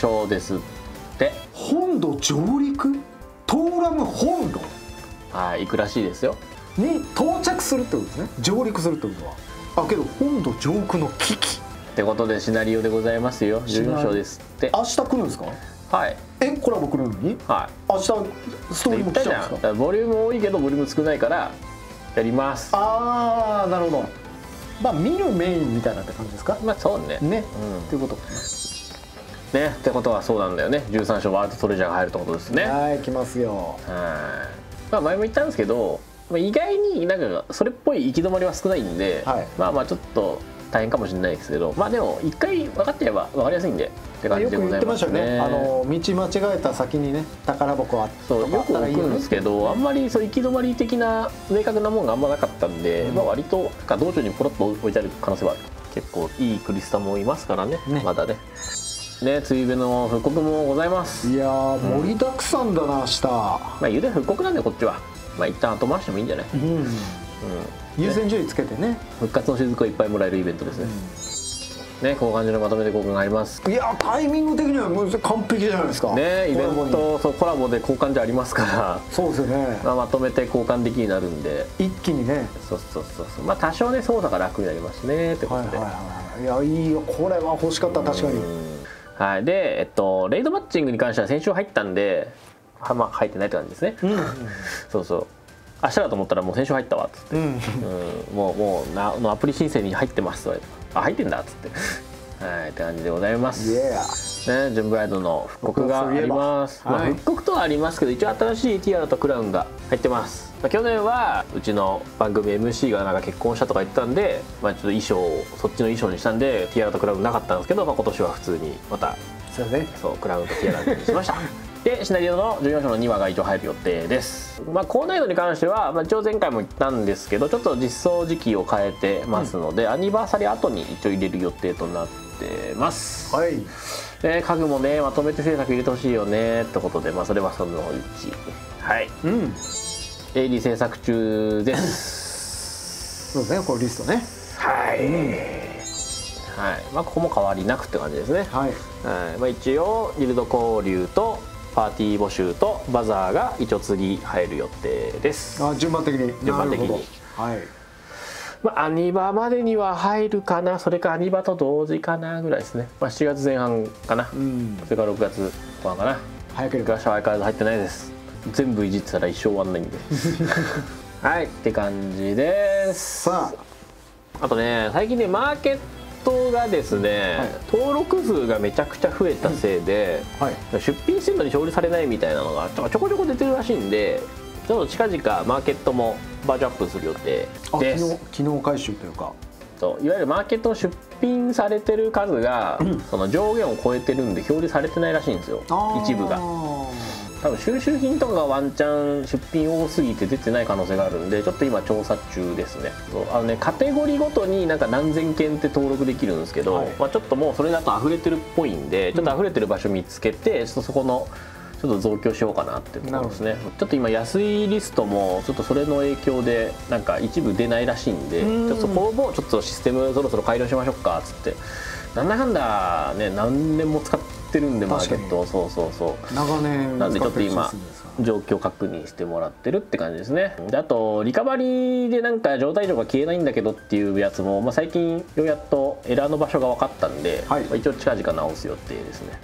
称ですって。本土上陸トーラム本土、はい、行くらしいですよ。に到着するってことですね。上陸するってことは、あけど本土上空の危機ってことでシナリオでございますよ。14章ですって。明日来るんですか。はい、え、コラボ来るのに、はい、明日ストーリーも来ちゃうんですか。ボリューム多いけどボリューム少ないからやります。ああ、なるほど。まあ見るメインみたいなって感じですか。まあそうね、ね、っていうことね。ってことはそうなんだよね。13章ワールドトレジャーが入るってことですね。はい、来ますよ。はい、まあ前も言ったんですけど、意外になんかそれっぽい行き止まりは少ないんで、はい、まあまあちょっと大変かもしれないですけど、まあでも一回分かっちゃえば分かりやすいんでって感じでございますね。よく言ってましたよね。道間違えた先にね、宝箱あったりとか、よく置くんですけど、あんまりそう行き止まり的な明確なものがあんまなかったんで、まあ割となんか道中にポロッと置いてある可能性はある。結構いいクリスタもいますからね。まだね。ね、ついべの復刻もございます。いやー、盛りだくさんだな明日。まあゆで復刻なんでこっちは、まあ一旦後回してもいいんじゃない。優先順位つけてね、復活の雫をいっぱいもらえるイベントですね。ね、こういう感じのまとめて交換があります。いやタイミング的にはもう完璧じゃないですかね。イベントコラボで交換じゃありますから、そうですよね。まとめて交換できになるんで、一気にね。そうそうそうそう、まあ多少ね操作が楽になりますねってことで、いやいいよ、これは欲しかった確かに。はい、でレイドマッチングに関しては先週入ったんで、まあ入ってないって感じですね。そうそう、明日だと思ったらもう先週入ったわっつって、もうアプリ申請に入ってますと、あ、入ってんだっつって、はいって感じでございます。ね、ジュンブライドの復刻があります。まあ復刻とはありますけど、一応新しいティアラとクラウンが入ってます。去年はうちの番組 MC がなんか結婚したとか言ってたんで、まあちょっと衣装をそっちの衣装にしたんでティアラとクラウンなかったんですけど、まあ今年は普通にまたそうクラウンとティアラにしました。でシナリオの14章の2話が一応入る予定です。まあ高難易度に関しては、まあ、一応前回も言ったんですけど、ちょっと実装時期を変えてますので、アニバーサリー後に一応入れる予定となってます。はい、家具もね、まとめて制作入れてほしいよねってことで、まあそれはそのうち、はい、AD 制作中です。そうですね、このリストね。はい、はい、まあここも変わりなくって感じですね。はい、まあ一応ギルド交流とパーティー募集とバザーが一応次入る予定です。あ、順番的に、順番的に、はい、まあアニバまでには入るかな、それかアニバと同時かなぐらいですね。まあ7月前半かな、それから6月後半かな。早ければ相変わらず入ってないです。全部いじってたら一生終わんないんではいって感じです。さあ、あとね、最近ねマーケットがですね、登録数がめちゃくちゃ増えたせいで、出品してるのに表示されないみたいなのがちょこちょこ出てるらしいんで、ちょっと近々マーケットもバージョンアップする予定です。機能回収というか、いわゆるマーケットの出品されてる数がその上限を超えてるんで表示されてないらしいんですよ、一部が。多分収集品とかがワンチャン出品多すぎて出てない可能性があるんで、ちょっと今調査中ですね。ね、カテゴリーごとになんか何千件って登録できるんですけど、まあちょっともうそれだと溢れてるっぽいんで、ちょっと溢れてる場所見つけて、そこのちょっと増強しようかなっていうところですね。ちょっと今安いリストもちょっとそれの影響でなんか一部出ないらしいんで、そこもちょっとシステムそろそろ改良しましょうかっつって、なんだかんだね何年も使っててるんでマーケット、そうそうそう、長年なんでちょっと今状況確認してもらってるって感じですね。で、あとリカバリーでなんか状態異常が消えないんだけどっていうやつも、まあ、最近ようやっとエラーの場所が分かったんで、一応近々直す予定ですね。